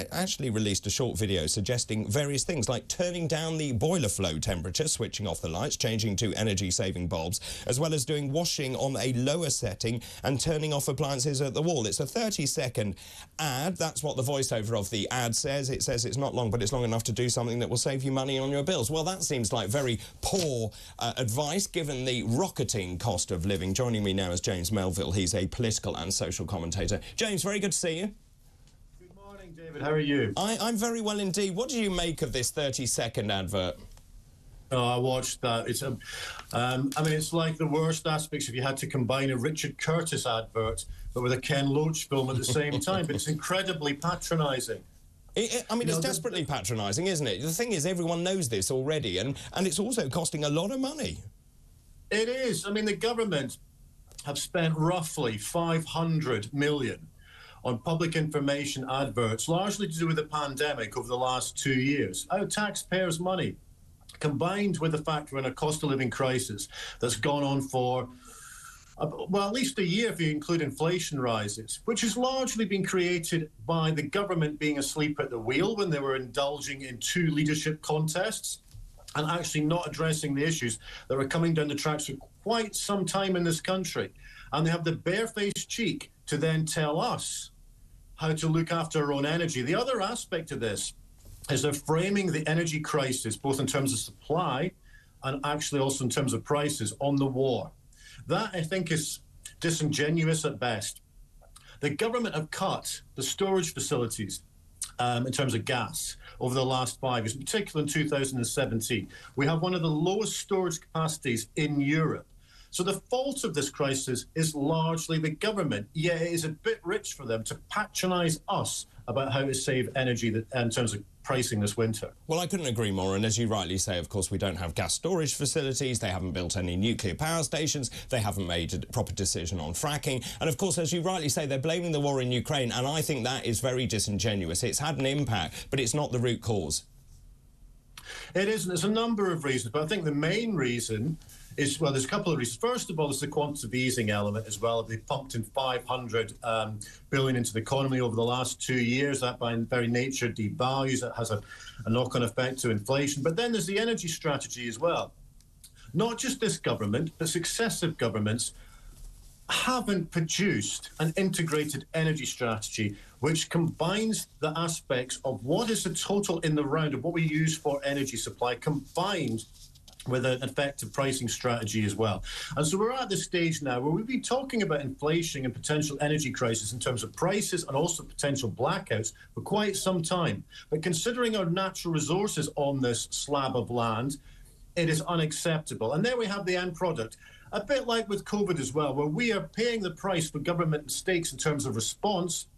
I actually released a short video suggesting various things like turning down the boiler flow temperature, switching off the lights, changing to energy-saving bulbs, as well as doing washing on a lower setting and turning off appliances at the wall. It's a 30-second ad. That's what the voiceover of the ad says. It says it's not long, but it's long enough to do something that will save you money on your bills. Well, that seems like very poor advice, given the rocketing cost of living. Joining me now is James Melville. He's a political and social commentator. James, very good to see you. David, how are you? I'm very well indeed. What do you make of this 30-second advert? Oh, I watched that. It's I mean, it's like the worst aspects if you had to combine a Richard Curtis advert but with a Ken Loach film at the same time. But it's incredibly patronising. I mean, it's desperately patronising, isn't it? The thing is, everyone knows this already, and it's also costing a lot of money. It is. I mean, the government have spent roughly $500 million on public information adverts, largely to do with the pandemic over the last 2 years. Our taxpayers' money, combined with the fact we're in a cost-of-living crisis that's gone on for, well, at least a year if you include inflation rises, which has largely been created by the government being asleep at the wheel when they were indulging in two leadership contests and actually not addressing the issues that were coming down the tracks for quite some time in this country. And they have the barefaced cheek to then tell us how to look after our own energy. The other aspect of this is they're framing the energy crisis, both in terms of supply and actually also in terms of prices, on the war. That, I think, is disingenuous at best. The government have cut the storage facilities in terms of gas over the last 5 years, particularly in 2017. We have one of the lowest storage capacities in Europe. So the fault of this crisis is largely the government. Yeah, it is a bit rich for them to patronise us about how to save energy in terms of pricing this winter. Well, I couldn't agree more. And as you rightly say, of course, we don't have gas storage facilities. They haven't built any nuclear power stations. They haven't made a proper decision on fracking. And of course, as you rightly say, they're blaming the war in Ukraine. And I think that is very disingenuous. It's had an impact, but it's not the root cause. It isn't. There's a number of reasons, but I think the main reason is, well, there's a couple of reasons. First of all, there's the quantitative easing element as well. They pumped in $500 billion into the economy over the last 2 years. That, by very nature, devalues. That has a knock-on effect to inflation. But then there's the energy strategy as well. Not just this government, but successive governments haven't produced an integrated energy strategy which combines the aspects of what is the total in the round of what we use for energy supply combined with an effective pricing strategy as well. And so we're at the stage now where we'll be talking about inflation and potential energy crisis in terms of prices and also potential blackouts for quite some time. But considering our natural resources on this slab of land, it is unacceptable. And there we have the end product. A bit like with COVID as well, where we are paying the price for government mistakes in terms of response.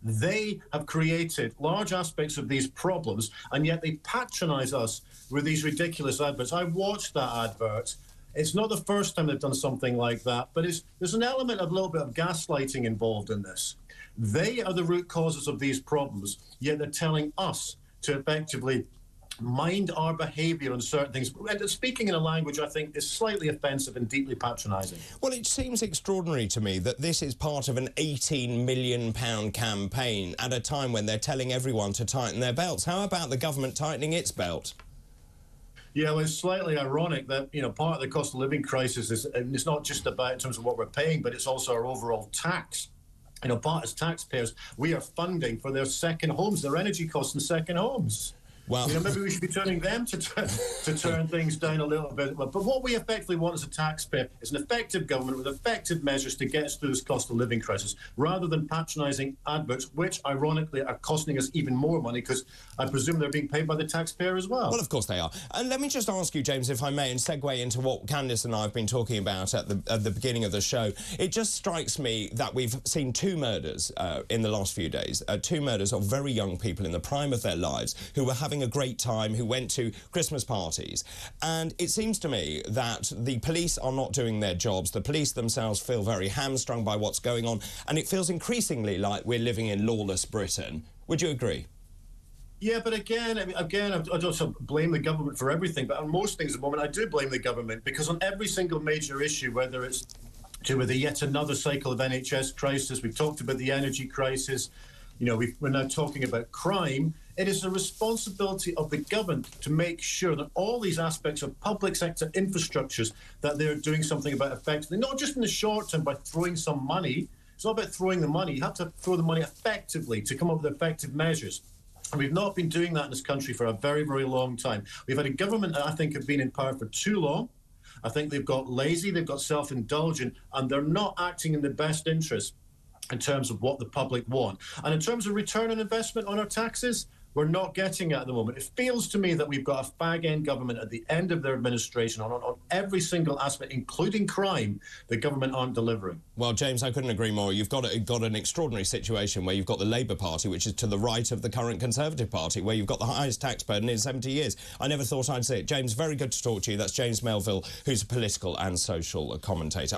They have created large aspects of these problems, and yet they patronise us with these ridiculous adverts. I watched that advert. It's not the first time they've done something like that, but there's an element of a little bit of gaslighting involved in this. They are the root causes of these problems, yet they're telling us to effectively mind our behaviour on certain things, and speaking in a language I think is slightly offensive and deeply patronising. Well, it seems extraordinary to me that this is part of an £18 million campaign at a time when they're telling everyone to tighten their belts. How about the government tightening its belt? Yeah, well, it's slightly ironic that, you know, part of the cost of living crisis is, and it's not just about in terms of what we're paying, but it's also our overall tax. You know, part as taxpayers, we are funding for their second homes, their energy costs in second homes. Well, you know, maybe we should be turning them to turn things down a little bit. But what we effectively want as a taxpayer is an effective government with effective measures to get us through this cost of living crisis, rather than patronising adverts, which, ironically, are costing us even more money because I presume they're being paid by the taxpayer as well. Well, of course they are. And let me just ask you, James, if I may, and segue into what Candace and I have been talking about at the beginning of the show. It just strikes me that we've seen two murders in the last few days, two murders of very young people in the prime of their lives who were having a great time, who went to Christmas parties. And it seems to me that the police are not doing their jobs. The police themselves feel very hamstrung by what's going on, and it feels increasingly like we're living in lawless Britain. Would you agree? Yeah, but again, I don't blame the government for everything, but on most things at the moment, I do blame the government, because on every single major issue, whether it's to do with yet another cycle of NHS crisis, we've talked about the energy crisis, You know, we're now talking about crime. It is the responsibility of the government to make sure that all these aspects of public sector infrastructures, that they're doing something about effectively, not just in the short term by throwing some money. It's not about throwing the money. You have to throw the money effectively to come up with effective measures. And we've not been doing that in this country for a very, very long time. We've had a government that I think have been in power for too long. I think they've got lazy, they've got self-indulgent, and they're not acting in the best interest in terms of what the public want. And in terms of return on investment on our taxes, we're not getting at the moment. It feels to me that we've got a fag-end government at the end of their administration on every single aspect, including crime, the government aren't delivering. Well, James, I couldn't agree more. You've got an extraordinary situation where you've got the Labour Party, which is to the right of the current Conservative Party, where you've got the highest tax burden in 70 years. I never thought I'd say it. James, very good to talk to you. That's James Melville, who's a political and social commentator.